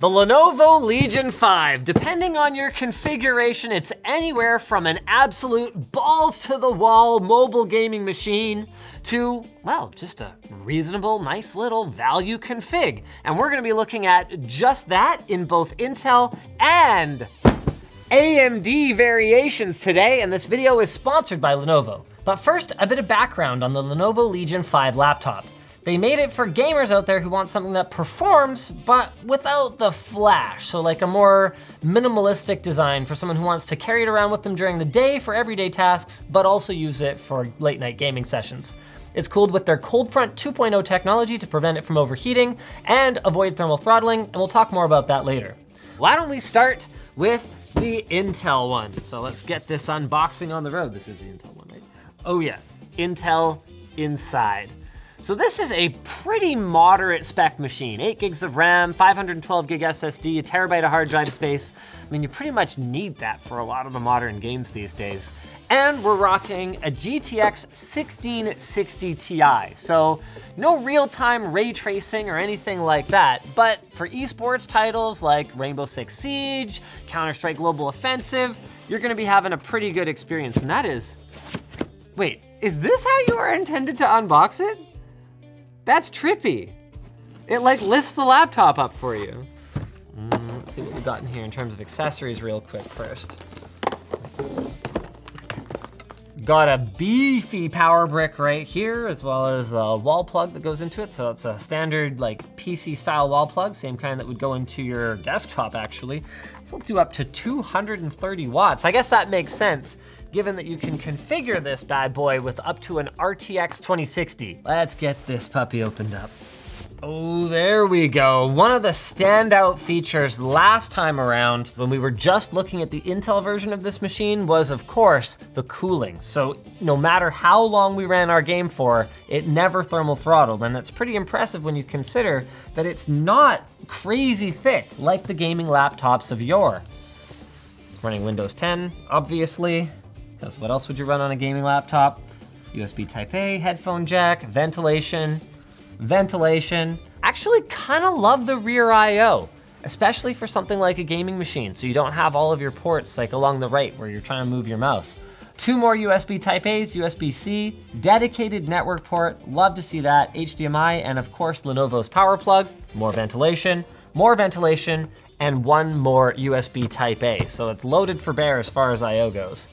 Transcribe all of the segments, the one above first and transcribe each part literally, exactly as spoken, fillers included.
The Lenovo Legion five, depending on your configuration, it's anywhere from an absolute balls to the wall mobile gaming machine to, well, just a reasonable, nice little value config. And we're gonna be looking at just that in both Intel and A M D variations today, and this video is sponsored by Lenovo. But first, a bit of background on the Lenovo Legion five laptop. They made it for gamers out there who want something that performs, but without the flash. So like a more minimalistic design for someone who wants to carry it around with them during the day for everyday tasks, but also use it for late night gaming sessions. It's cooled with their ColdFront two point oh technology to prevent it from overheating and avoid thermal throttling, and we'll talk more about that later. Why don't we start with the Intel one? So let's get this unboxing on the road. This is the Intel one, right? Oh yeah, Intel Inside. So this is a pretty moderate spec machine. Eight gigs of RAM, five hundred twelve gig S S D, a terabyte of hard drive space. I mean, you pretty much need that for a lot of the modern games these days. And we're rocking a G T X sixteen sixty Ti. So no real-time ray tracing or anything like that, but for esports titles like Rainbow Six Siege, Counter-Strike: Global Offensive, you're gonna be having a pretty good experience. And that is, wait, is this how you are intended to unbox it? That's trippy. It like lifts the laptop up for you. Mm, let's see what we got in here in terms of accessories real quick first. Got a beefy power brick right here, as well as a wall plug that goes into it. So it's a standard like P C style wall plug, same kind that would go into your desktop actually. This will do up to two hundred thirty watts. I guess that makes sense, given that you can configure this bad boy with up to an R T X twenty sixty. Let's get this puppy opened up. Oh, there we go. One of the standout features last time around when we were just looking at the Intel version of this machine was, of course, the cooling. So no matter how long we ran our game for, it never thermal throttled. And that's pretty impressive when you consider that it's not crazy thick like the gaming laptops of yore. Running Windows ten, obviously. Because what else would you run on a gaming laptop? U S B Type-A, headphone jack, ventilation, ventilation. Actually kind of love the rear I O, especially for something like a gaming machine, so you don't have all of your ports like along the right where you're trying to move your mouse. Two more U S B Type-A's, U S B-C, dedicated network port, love to see that, H D M I, and of course Lenovo's power plug, more ventilation, more ventilation, and one more U S B Type-A. So it's loaded for bear as far as I O goes.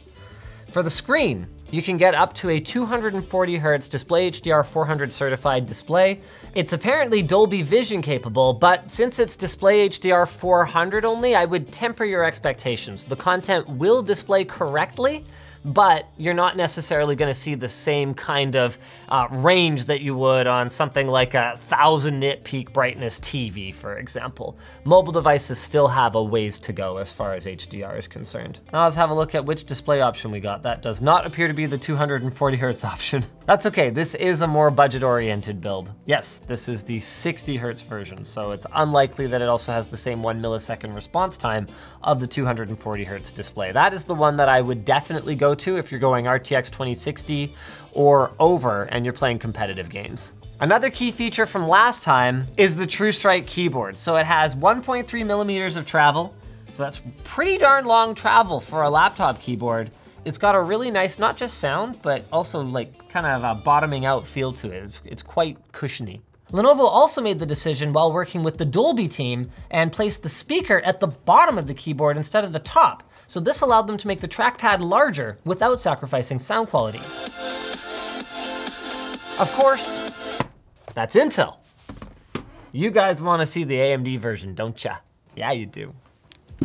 For the screen, you can get up to a two hundred forty hertz Display H D R four hundred certified display. It's apparently Dolby Vision capable, but since it's Display H D R four hundred only, I would temper your expectations. The content will display correctly, but you're not necessarily gonna see the same kind of uh, range that you would on something like a thousand nit peak brightness T V, for example. Mobile devices still have a ways to go as far as H D R is concerned. Now let's have a look at which display option we got. That does not appear to be the two hundred forty hertz option. That's okay, this is a more budget-oriented build. Yes, this is the sixty hertz version, so it's unlikely that it also has the same one millisecond response time of the two hundred forty hertz display. That is the one that I would definitely go to if you're going R T X twenty sixty or over and you're playing competitive games. Another key feature from last time is the TrueStrike keyboard. So it has one point three millimeters of travel. So that's pretty darn long travel for a laptop keyboard. It's got a really nice, not just sound, but also like kind of a bottoming out feel to it. It's, it's quite cushiony. Lenovo also made the decision while working with the Dolby team and placed the speaker at the bottom of the keyboard instead of the top. So this allowed them to make the trackpad larger without sacrificing sound quality. Of course, that's Intel. You guys want to see the A M D version, don't ya? Yeah, you do.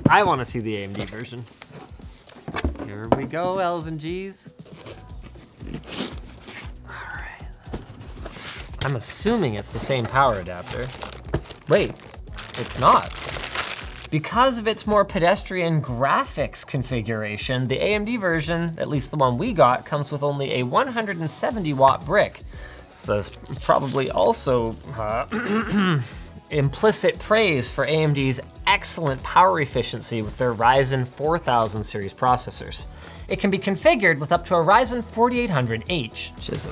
I want to see the A M D version. Here we go, L's and G's. All right. I'm assuming it's the same power adapter. Wait, it's not. Because of its more pedestrian graphics configuration, the A M D version, at least the one we got, comes with only a one hundred seventy watt brick. So it's probably also uh, implicit praise for A M D's excellent power efficiency with their Ryzen four thousand series processors. It can be configured with up to a Ryzen forty-eight hundred H, which is a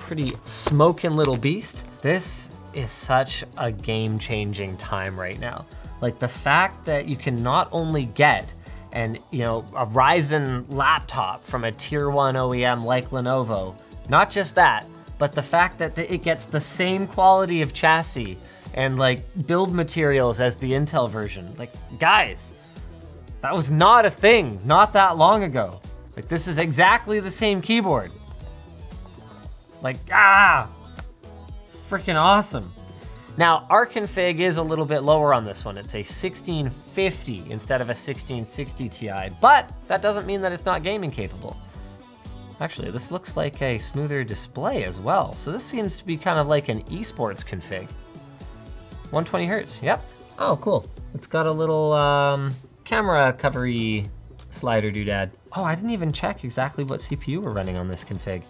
pretty smoking little beast. This is such a game-changing time right now. Like the fact that you can not only get and you know a Ryzen laptop from a tier one O E M like Lenovo, not just that, but the fact that it gets the same quality of chassis and like build materials as the Intel version. Like guys, that was not a thing not that long ago. Like this is exactly the same keyboard. Like ah, it's freaking awesome. Now, our config is a little bit lower on this one. It's a sixteen fifty instead of a sixteen sixty Ti, but that doesn't mean that it's not gaming capable. Actually, this looks like a smoother display as well. So this seems to be kind of like an esports config. one twenty hertz, yep. Oh, cool. It's got a little um, camera covery slider doodad. Oh, I didn't even check exactly what C P U we're running on this config.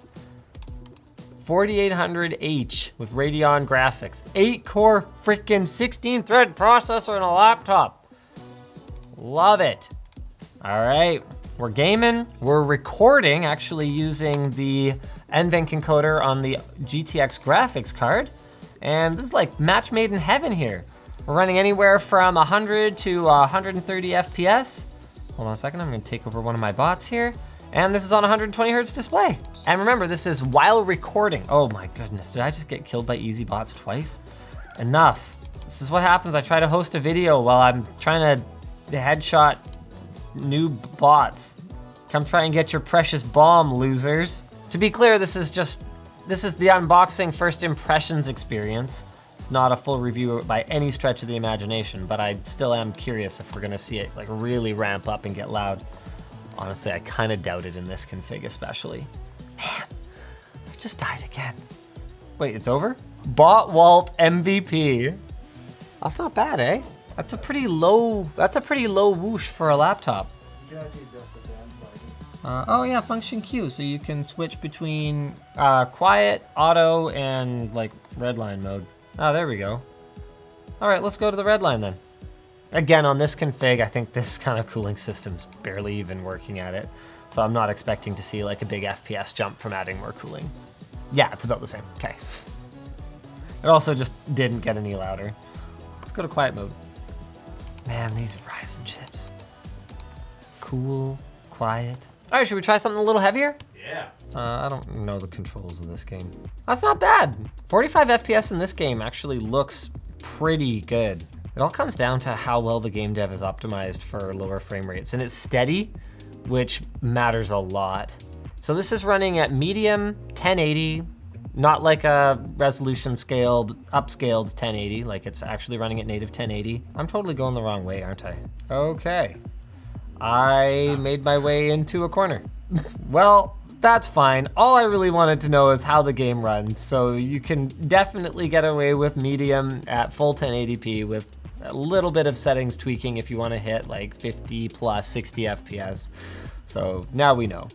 forty-eight hundred H with Radeon graphics, eight core freaking sixteen thread processor and a laptop. Love it. All right, we're gaming. We're recording actually using the N venc encoder on the G T X graphics card. And this is like match made in heaven here. We're running anywhere from one hundred to one thirty F P S. Hold on a second, I'm gonna take over one of my bots here. And this is on one hundred twenty hertz display. And remember, this is while recording. Oh my goodness, did I just get killed by easy bots twice? Enough. This is what happens. I try to host a video while I'm trying to headshot new bots. Come try and get your precious bomb, losers. To be clear, this is just, this is the unboxing first impressions experience. It's not a full review by any stretch of the imagination, but I still am curious if we're gonna see it like really ramp up and get loud. Honestly, I kind of doubt it in this config especially. Man, I just died again. Wait, it's over? Bot Walt M V P. That's not bad, eh? That's a pretty low, that's a pretty low whoosh for a laptop. Uh, oh yeah, function Q, so you can switch between uh, quiet, auto, and like redline mode. Oh, there we go. All right, let's go to the redline then. Again, on this config, I think this kind of cooling system's barely even working at it. So I'm not expecting to see like a big F P S jump from adding more cooling. Yeah, it's about the same, okay. It also just didn't get any louder. Let's go to quiet mode. Man, these Ryzen chips. Cool, quiet. All right, should we try something a little heavier? Yeah. Uh, I don't know the controls of this game. That's not bad. forty-five F P S in this game actually looks pretty good. It all comes down to how well the game dev is optimized for lower frame rates, and it's steady, which matters a lot. So this is running at medium ten eighty, not like a resolution scaled, upscaled ten eighty, like it's actually running at native ten eighty. I'm totally going the wrong way, aren't I? Okay, I made my way into a corner. Well, that's fine. All I really wanted to know is how the game runs. So you can definitely get away with medium at full ten eighty p with a little bit of settings tweaking if you want to hit like fifty plus sixty F P S. So now we know.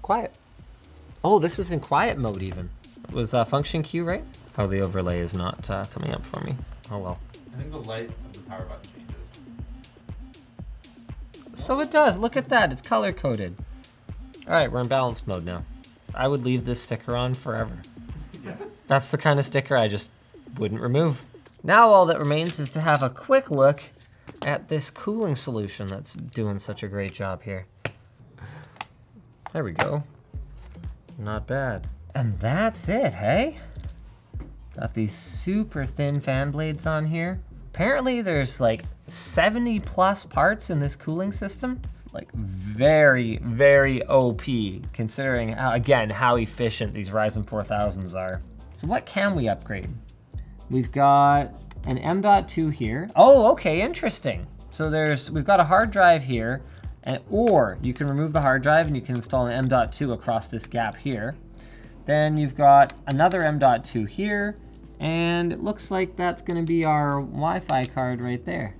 Quiet. Oh, this is in quiet mode even. It was uh, function Q, right? Oh, the overlay is not uh, coming up for me. Oh well. I think the light of the power button changes. So it does, look at that, it's color coded. All right, we're in balanced mode now. I would leave this sticker on forever. Yeah. That's the kind of sticker I just wouldn't remove. Now all that remains is to have a quick look at this cooling solution that's doing such a great job here. There we go. Not bad. And that's it, hey? Got these super thin fan blades on here. Apparently there's like seventy plus parts in this cooling system. It's like very, very O P, considering, how, again, how efficient these Ryzen four thousands are. So what can we upgrade? We've got an M dot two here. Oh, okay, interesting. So there's, we've got a hard drive here, and, or you can remove the hard drive and you can install an M dot two across this gap here. Then you've got another M dot two here, and it looks like that's gonna be our Wi-Fi card right there.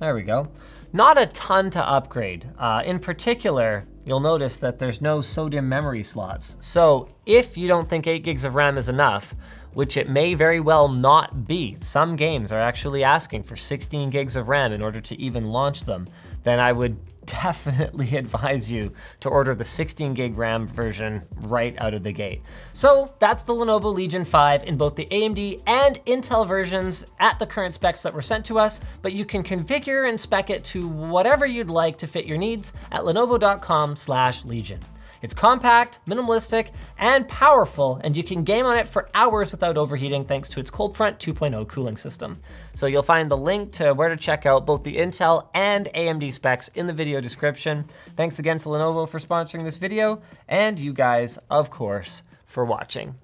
There we go. Not a ton to upgrade. Uh, in particular, you'll notice that there's no SODIMM memory slots. So if you don't think eight gigs of RAM is enough, which it may very well not be, some games are actually asking for sixteen gigs of RAM in order to even launch them, then I would definitely advise you to order the sixteen gig RAM version right out of the gate. So that's the Lenovo Legion five in both the A M D and Intel versions at the current specs that were sent to us, but you can configure and spec it to whatever you'd like to fit your needs at lenovo dot com slash legion. It's compact, minimalistic, and powerful, and you can game on it for hours without overheating thanks to its ColdFront two point oh cooling system. So you'll find the link to where to check out both the Intel and A M D specs in the video description. Thanks again to Lenovo for sponsoring this video, and you guys, of course, for watching.